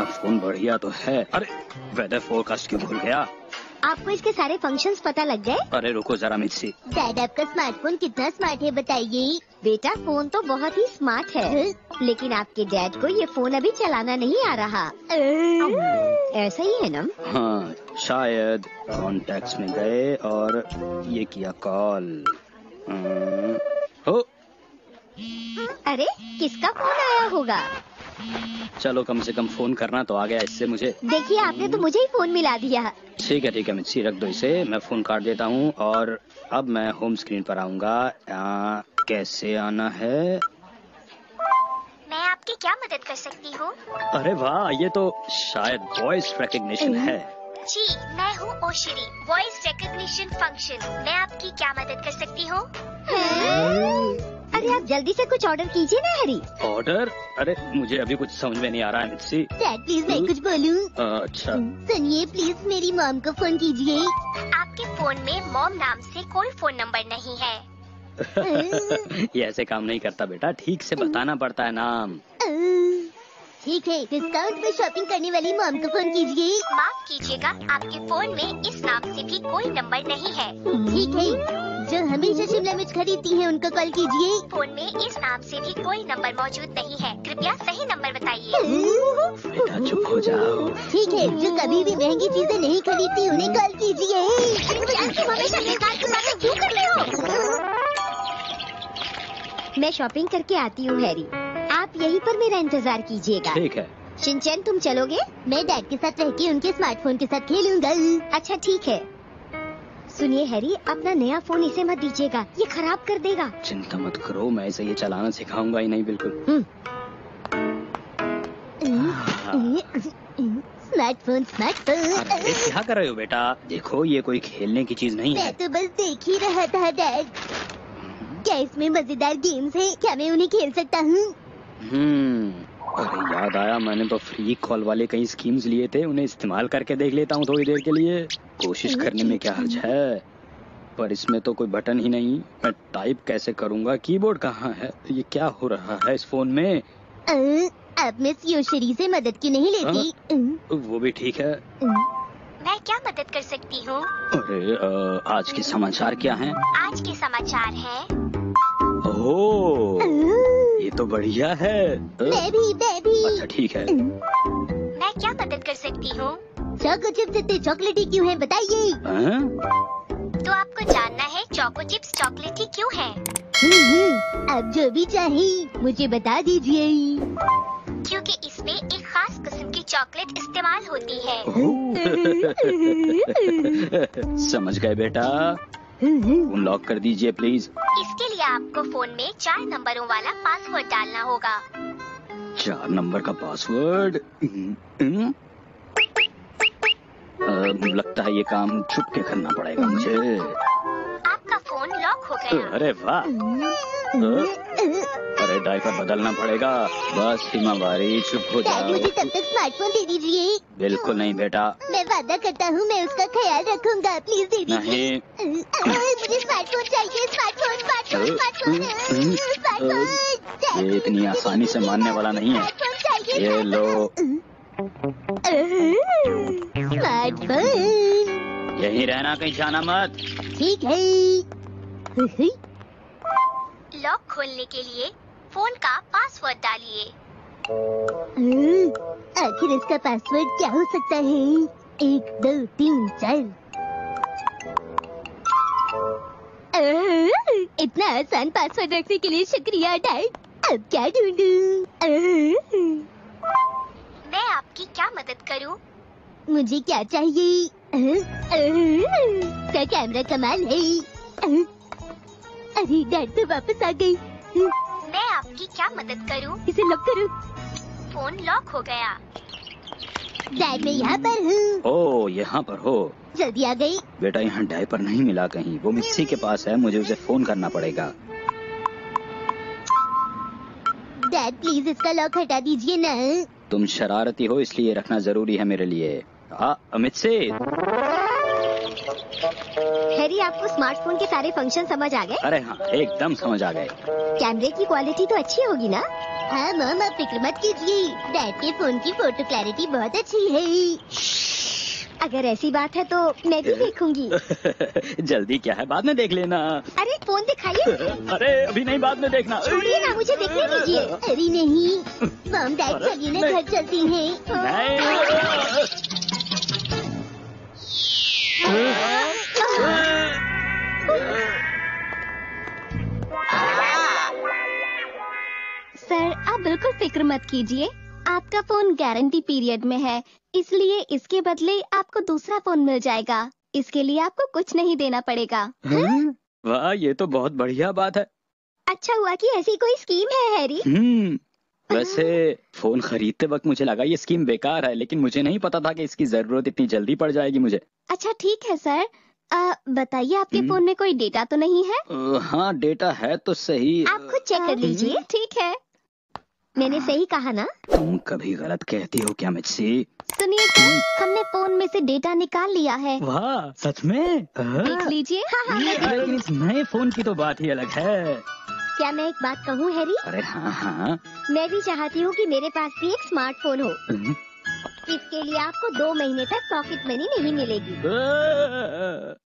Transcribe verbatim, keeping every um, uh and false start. मेरा फोन बढ़िया तो है। अरे वेदर फोरकास्ट क्यों भूल गया? आपको इसके सारे फंक्शंस पता लग गए? अरे रुको जरा मिक्सी। डैड आपका स्मार्टफोन कितना स्मार्ट है बताइए। बेटा फोन तो बहुत ही स्मार्ट है, लेकिन आपके डैड को ये फोन अभी चलाना नहीं आ रहा। ऐसा ही है ना? हाँ शायद। कॉन्टैक्ट्स में गए और ये किया कॉल। हो अरे किसका फोन आया होगा? चलो कम से कम फोन करना तो आ गया इससे मुझे। देखिए आपने तो मुझे ही फोन मिला दिया। ठीक है ठीक है मिक्सी रख दो इसे, मैं फोन काट देता हूँ। और अब मैं होम स्क्रीन पर आऊँगा। कैसे आना है? मैं आपकी क्या मदद कर सकती हूँ? अरे वाह ये तो शायद वॉइस रिकॉग्निशन है। जी मैं हूँ ओशरी, वॉइस रिकॉग्निशन फंक्शन। मैं आपकी क्या मदद कर सकती हूँ? अरे आप जल्दी से कुछ ऑर्डर कीजिए ना हरी। ऑर्डर? अरे मुझे अभी कुछ समझ में नहीं आ रहा है मिक्सी। डैड प्लीज मैं कुछ बोलूँ? अच्छा सुनिए प्लीज, मेरी मॉम को फोन कीजिए। आपके फोन में मॉम नाम से कोई फोन नंबर नहीं है। ये ऐसे काम नहीं करता बेटा, ठीक से बताना पड़ता है नाम। ठीक है डिस्काउंट में शॉपिंग करने वाली मॉम को फोन कीजिए। माफ कीजिएगा आपके फोन में इस नाम से भी कोई नंबर नहीं है। ठीक है जो हमेशा शिमला मिर्च खरीदती हैं उनको कॉल कीजिए। फोन में इस नाम से भी कोई नंबर मौजूद नहीं है, कृपया सही नंबर बताइए। बेटा चुप हो जाओ। ठीक है जो कभी भी महंगी चीजें नहीं खरीदती उन्हें कॉल कीजिए। मैं शॉपिंग करके आती हूँ हैरी, आप यहीं पर मेरा इंतजार कीजिएगा। ठीक है। शिनचैन तुम चलोगे? मैं डैड के साथ रह के उनके स्मार्टफोन के साथ खेलूंगा। अच्छा ठीक है। सुनिए हैरी अपना नया फोन इसे मत दीजिएगा, ये खराब कर देगा। चिंता मत करो, मैं इसे ये चलाना सिखाऊंगा ही नहीं। बिल्कुल स्मार्टफोन स्मार्टफोन। क्या कर रहे हो बेटा? देखो ये कोई खेलने की चीज नहीं है। मैं तो बस देख ही रहा था डैड। क्या इसमें मजेदार गेम्स हैं? क्या मैं उन्हें खेल सकता हूँ? अरे याद आया, मैंने तो फ्री कॉल वाले कई स्कीम्स लिए थे, उन्हें इस्तेमाल करके देख लेता हूँ थोड़ी देर के लिए। कोशिश करने में क्या हर्ज है? पर इसमें तो कोई बटन ही नहीं, मैं टाइप कैसे करूँगा? कीबोर्ड कहाँ है? ये क्या हो रहा है इस फोन में? अब मैं योशरी से मदद क्यों नहीं लेती? वो भी ठीक है। मैं क्या मदद कर सकती हूँ? अरे आ, आज के समाचार क्या हैं? आज के समाचार हैं। ओह ये तो बढ़िया है। Baby baby. अच्छा ठीक है। मैं क्या मदद कर सकती हूँ? चोको चिप्स इतने चॉकलेटी क्यों है बताइए। तो आपको जानना है चोको चिप्स चॉकलेटी क्यों है? अब जो भी चाहिए मुझे बता दीजिए। क्योंकि इसमें एक खास किस्म की चॉकलेट इस्तेमाल होती है। समझ गए बेटा, अनलॉक कर दीजिए प्लीज। इसके लिए आपको फोन में चार नंबरों वाला पासवर्ड डालना होगा। चार नंबर का पासवर्ड? लगता है ये काम छुप के करना पड़ेगा मुझे। आपका फोन लॉक हो गया। अरे वाह। अरे डायपर बदलना पड़ेगा। बस हिमावारी चुप हो जाओ। मुझे तब तक स्मार्टफोन दे दीजिए। बिल्कुल नहीं बेटा, मैं वादा करता हूँ मैं उसका ख्याल रखूंगा। प्लीज दे दीजिए। मुझे स्मार्टफोन चाहिए, स्मार्टफोन स्मार्टफोन स्मार्टफोन स्मार्टफोन। ये इतनी आसानी से मानने वाला नहीं है। ये लो स्मार्टफोन। यहीं रहना, कहीं जाना मत। ठीक है। लॉक खोलने के लिए फोन का पासवर्ड डालिए। आखिर इसका पासवर्ड क्या हो सकता है? एक दो तीन चार। इतना आसान पासवर्ड रखने के लिए शुक्रिया डैड। अब क्या ढूंढूं? मैं आपकी क्या मदद करूं? मुझे क्या चाहिए? इसका कैमरा कमाल है। अरे डैड तो वापस आ गई। मैं आपकी क्या मदद करूं? इसे लॉक करो। फोन लॉक हो गया। डैड मैं यहाँ पर हूँ। ओ यहाँ पर हो, जल्दी आ गई। बेटा यहाँ डायपर नहीं मिला कहीं, वो मिक्सी के पास है, मुझे उसे फोन करना पड़ेगा। डैड प्लीज इसका लॉक हटा दीजिए ना। तुम शरारती हो इसलिए रखना जरूरी है मेरे लिए। आ, अमित से हैरी आपको स्मार्टफोन के सारे फंक्शन समझ आ गए? अरे हाँ एकदम समझ आ गए। कैमरे की क्वालिटी तो अच्छी होगी ना? हाँ मामा, फिक्र मत कीजिए, डैड के फोन की फोटो क्लैरिटी बहुत अच्छी है। अगर ऐसी बात है तो मैं भी देखूंगी। जल्दी क्या है, बाद में देख लेना। अरे फोन दिखाइए। अरे अभी नहीं, बाद में देखना। छोड़िए ना, मुझे देखने दीजिए। अरे नहीं, मॉम डैड चली ने घर चलती हैं। सर आप बिल्कुल फिक्र मत कीजिए, आपका फोन गारंटी पीरियड में है, इसलिए इसके बदले आपको दूसरा फोन मिल जाएगा। इसके लिए आपको कुछ नहीं देना पड़ेगा। वाह, ये तो बहुत बढ़िया बात है। अच्छा हुआ कि ऐसी कोई स्कीम है हैरी। हम्म, वैसे फोन खरीदते वक्त मुझे लगा ये स्कीम बेकार है, लेकिन मुझे नहीं पता था कि इसकी जरूरत इतनी जल्दी पड़ जाएगी मुझे। अच्छा ठीक है सर, बताइए आपके फोन में कोई डेटा तो नहीं है? हाँ डेटा है तो सही, आप खुद चेक कर लीजिए। ठीक है, मैंने सही कहा ना? तुम कभी गलत कहती हो क्या मिच्ची? सुनिए सर, हमने फोन में से डेटा निकाल लिया है। वाह सच में? देख लीजिए। हाँ हाँ, लेकिन इस नए फोन की तो बात ही अलग है। क्या मैं एक बात कहूँ हैरी? अरे हाँ हाँ। मैं भी चाहती हूँ कि मेरे पास भी एक स्मार्टफोन हो। इसके लिए आपको दो महीने तक पॉकेट मनी नहीं मिलेगी।